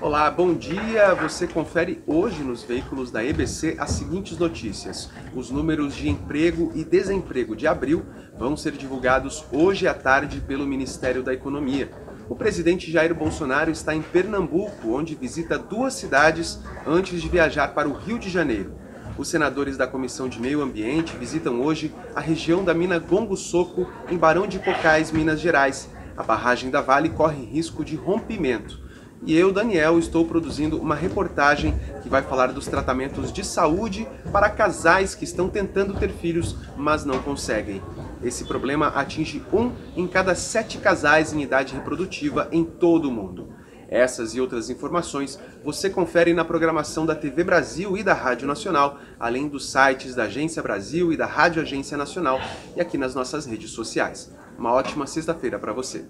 Olá, bom dia! Você confere hoje nos veículos da EBC as seguintes notícias. Os números de emprego e desemprego de abril vão ser divulgados hoje à tarde pelo Ministério da Economia. O presidente Jair Bolsonaro está em Pernambuco, onde visita duas cidades antes de viajar para o Rio de Janeiro. Os senadores da Comissão de Meio Ambiente visitam hoje a região da mina Gongo Soco, em Barão de Cocais, Minas Gerais. A barragem da Vale corre risco de rompimento. E eu, Daniel, estou produzindo uma reportagem que vai falar dos tratamentos de saúde para casais que estão tentando ter filhos, mas não conseguem. Esse problema atinge 1 em cada 7 casais em idade reprodutiva em todo o mundo. Essas e outras informações você confere na programação da TV Brasil e da Rádio Nacional, além dos sites da Agência Brasil e da Rádio Agência Nacional e aqui nas nossas redes sociais. Uma ótima sexta-feira para você!